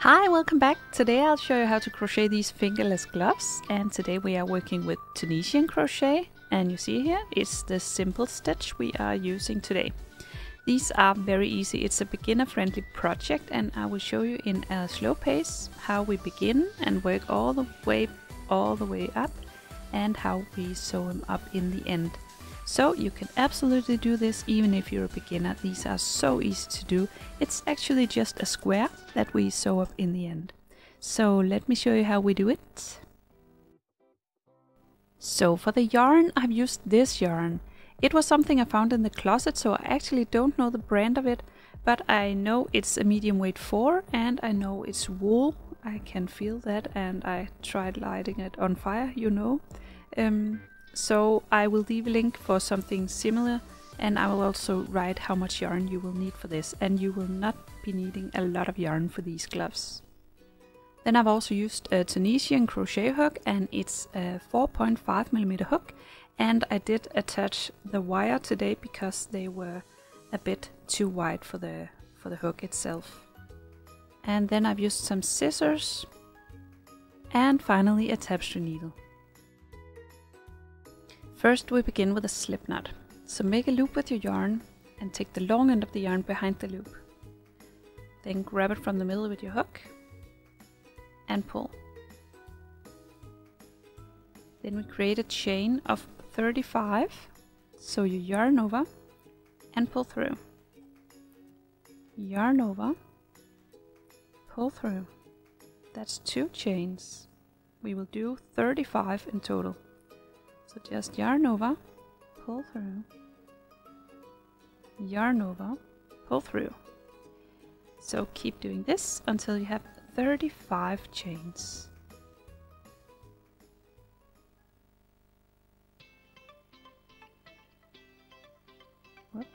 Hi, welcome back. Today I'll show you how to crochet these fingerless gloves, and today we are working with Tunisian crochet, and you see here it's the simple stitch we are using today. These are very easy. It's a beginner friendly project, and I will show you in a slow pace how we begin and work all the way up and how we sew them up in the end. So you can absolutely do this even if you're a beginner. These are so easy to do. It's actually just a square that we sew up in the end. So let me show you how we do it. So for the yarn, I've used this yarn. It was something I found in the closet, so I actually don't know the brand of it, but I know it's a medium weight 4 and I know it's wool. I can feel that, and I tried lighting it on fire, you know. So I will leave a link for something similar, and I will also write how much yarn you will need for this, and you will not be needing a lot of yarn for these gloves. Then I've also used a Tunisian crochet hook, and it's a 4.5mm hook, and I did attach the wire today because they were a bit too wide for the hook itself. And then I've used some scissors and finally a tapestry needle. First we begin with a slip knot. So make a loop with your yarn and take the long end of the yarn behind the loop. Then grab it from the middle with your hook and pull. Then we create a chain of 35, so you yarn over and pull through. Yarn over, pull through. That's 2 chains. We will do 35 in total. So just yarn over, pull through, yarn over, pull through. So keep doing this until you have 35 chains. Whoops.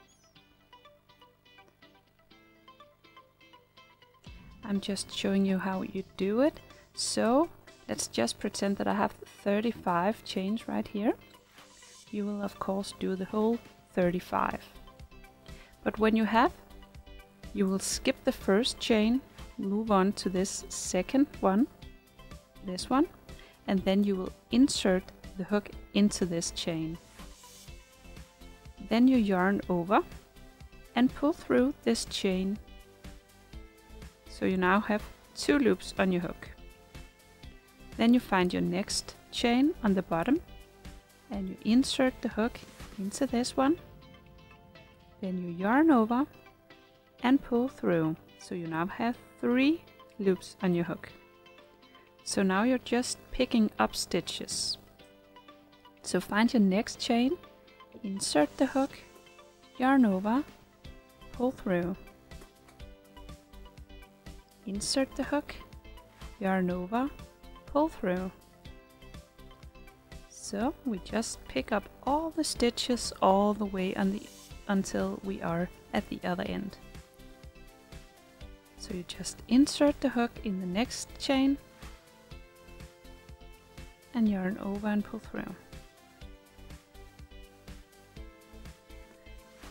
I'm just showing you how you do it. So let's just pretend that I have 35 chains right here. You will of course do the whole 35. But when you will skip the first chain, move on to this second one, this one, and then you will insert the hook into this chain. Then you yarn over and pull through this chain. So you now have 2 loops on your hook. Then you find your next chain on the bottom and you insert the hook into this one. Then you yarn over and pull through. So you now have 3 loops on your hook. So now you're just picking up stitches. So find your next chain, insert the hook, yarn over, pull through. Insert the hook, yarn over, pull through. So we just pick up all the stitches all the way until we are at the other end. So you just insert the hook in the next chain and yarn over and pull through.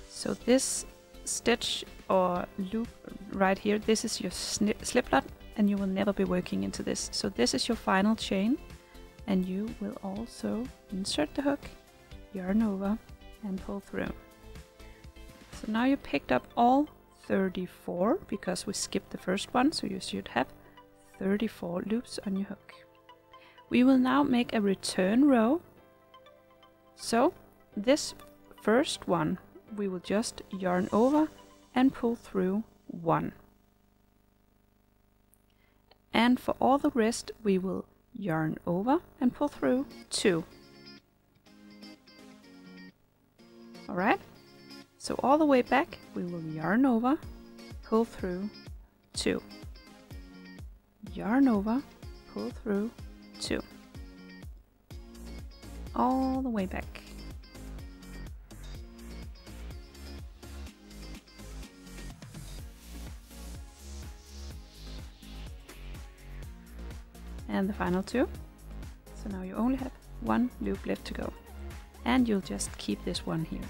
So this stitch or loop right here, this is your slip knot, and you will never be working into this. So this is your final chain, and you will also insert the hook, yarn over and pull through. So now you picked up all 34, because we skipped the first one, so you should have 34 loops on your hook. We will now make a return row. So this first one, we will just yarn over and pull through 1. And for all the rest, we will yarn over and pull through 2. Alright? So all the way back, we will yarn over, pull through 2, yarn over, pull through 2, all the way back. And the final 2. So now you only have 1 loop left to go, and you'll just keep this one here.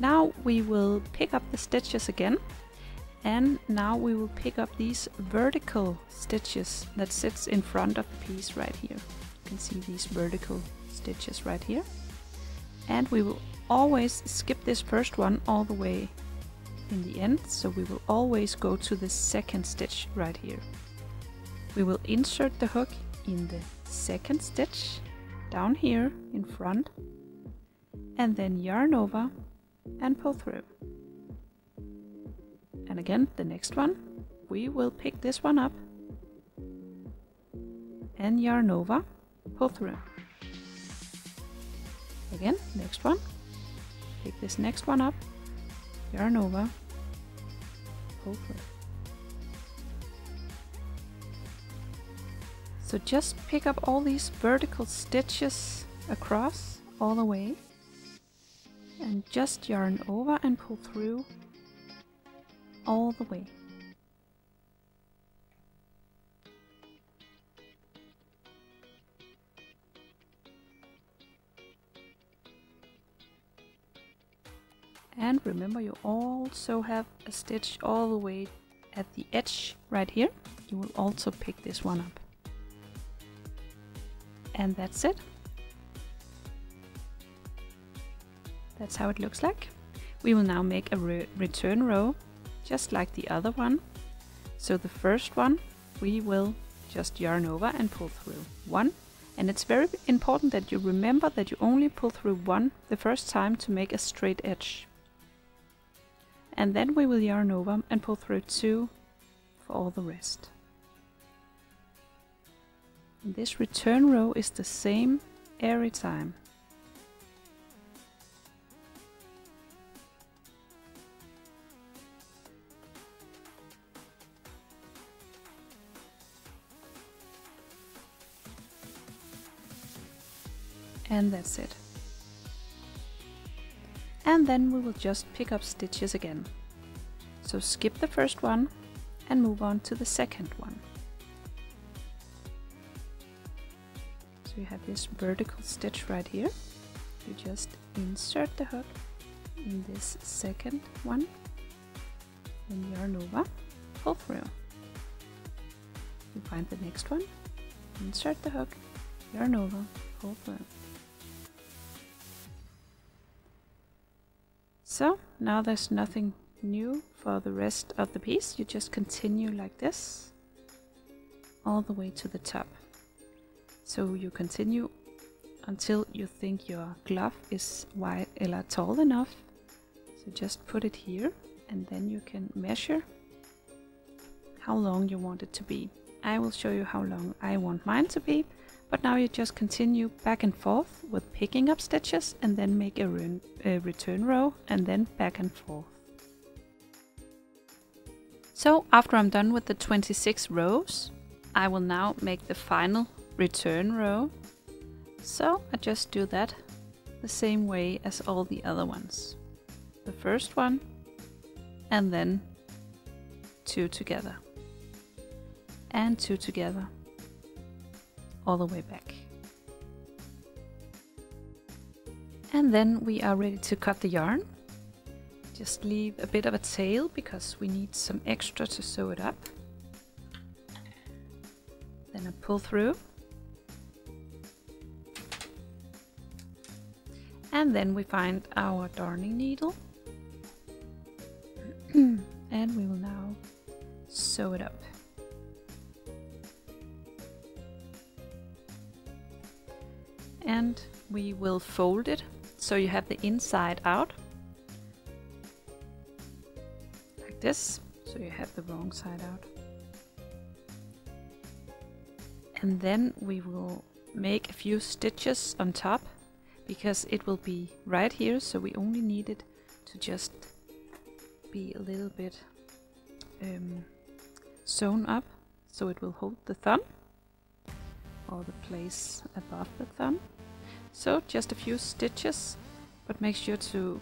Now we will pick up the stitches again, And now we will pick up these vertical stitches that sits in front of the piece right here. You can see these vertical stitches right here. And we will always skip this first one all the way in the end, so we will always go to the second stitch right here. We will insert the hook in the second stitch down here in front, and then yarn over and pull through. And again, the next one, we will pick this one up and yarn over, pull through. Again, next one, pick this next one up, yarn over, pull through. So just pick up all these vertical stitches across all the way and just yarn over and pull through all the way. And remember, you also have a stitch all the way at the edge right here. You will also pick this one up. And that's it. That's how it looks like. We will now make a return row, just like the other one. So the first one, we will just yarn over and pull through one. And it's very important that you remember that you only pull through one the first time to make a straight edge. And then we will yarn over and pull through two for all the rest. This return row is the same every time. And that's it. And then we will just pick up stitches again. So skip the first one and move on to the second one. You have this vertical stitch right here. You just insert the hook in this second one, then yarn over, pull through. You find the next one, insert the hook, yarn over, pull through. So now there's nothing new for the rest of the piece. You just continue like this all the way to the top. So you continue until you think your glove is wide or tall enough. So just put it here, and then you can measure how long you want it to be. I will show you how long I want mine to be, but now you just continue back and forth with picking up stitches and then make a return row and then back and forth. So after I'm done with the 26 rows, I will now make the final return row. So I just do that the same way as all the other ones. The first one and then two together and two together all the way back. And then we are ready to cut the yarn. Just leave a bit of a tail because we need some extra to sew it up. Then I pull through. And then we find our darning needle and we will now sew it up. And we will fold it so you have the inside out like this, so you have the wrong side out. And then we will make a few stitches on top, because it will be right here, so we only need it to just be a little bit sewn up, so it will hold the thumb or the place above the thumb. So just a few stitches, but make sure to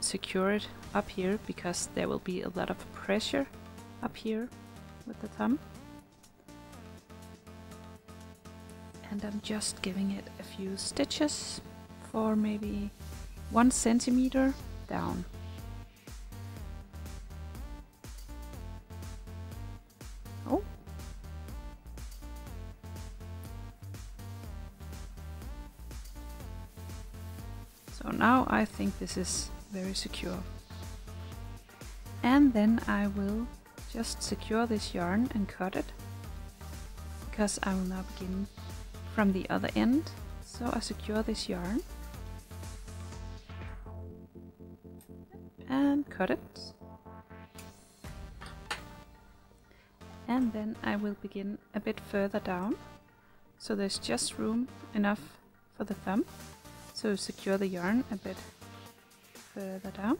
secure it up here because there will be a lot of pressure up here with the thumb. And I'm just giving it a few stitches, or maybe 1 centimeter down. So now I think this is very secure. And then I will just secure this yarn and cut it, because I will now begin from the other end. So I secure this yarn and cut it, and then I will begin a bit further down, so there's just room enough for the thumb. So secure the yarn a bit further down.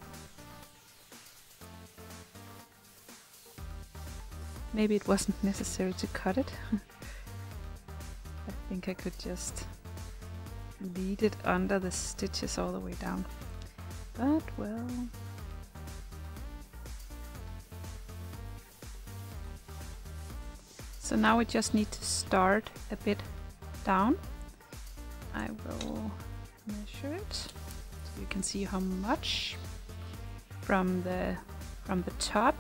Maybe it wasn't necessary to cut it. I think I could just lead it under the stitches all the way down, but well, so now we just need to start a bit down. I will measure it so you can see how much from the top.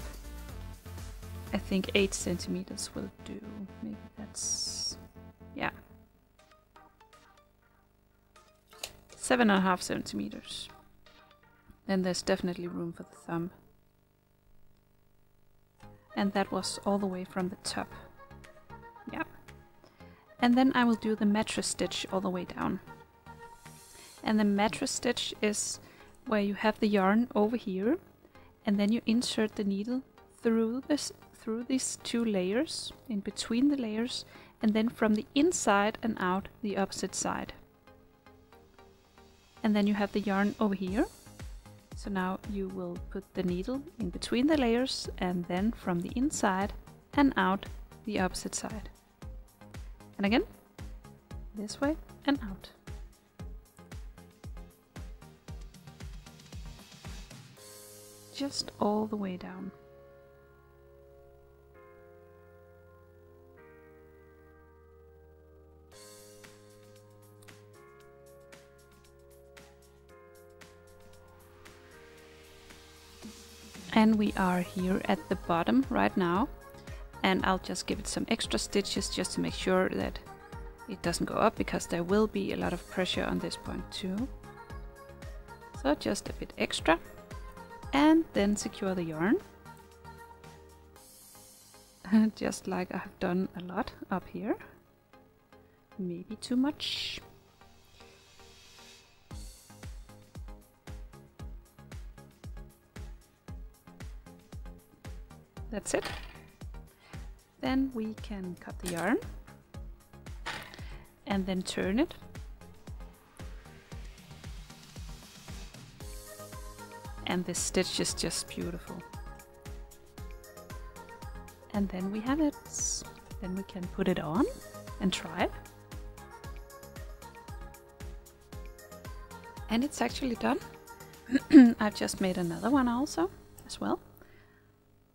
I think 8 centimeters will do. Maybe that's, yeah, 7.5 centimeters. Then there's definitely room for the thumb. And that was all the way from the top. Yeah. And then I will do the mattress stitch all the way down. And the mattress stitch is where you have the yarn over here, and then you insert the needle through these two layers, in between the layers, and then from the inside and out the opposite side. And then you have the yarn over here, so now you will put the needle in between the layers, and then from the inside and out the opposite side. And again, this way and out. Just all the way down. And we are here at the bottom right now, and I'll just give it some extra stitches just to make sure that it doesn't go up, because there will be a lot of pressure on this point too. So just a bit extra, and then secure the yarn, just like I have done a lot up here, maybe too much. That's it. Then we can cut the yarn and then turn it. And this stitch is just beautiful. And then we have it. Then we can put it on and try it. And it's actually done. I've just made another one also as well.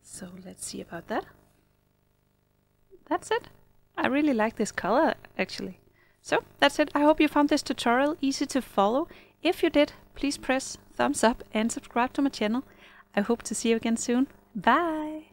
So let's see about that. That's it. I really like this color actually. So that's it. I hope you found this tutorial easy to follow. If you did, please press thumbs up and subscribe to my channel. I hope to see you again soon. Bye!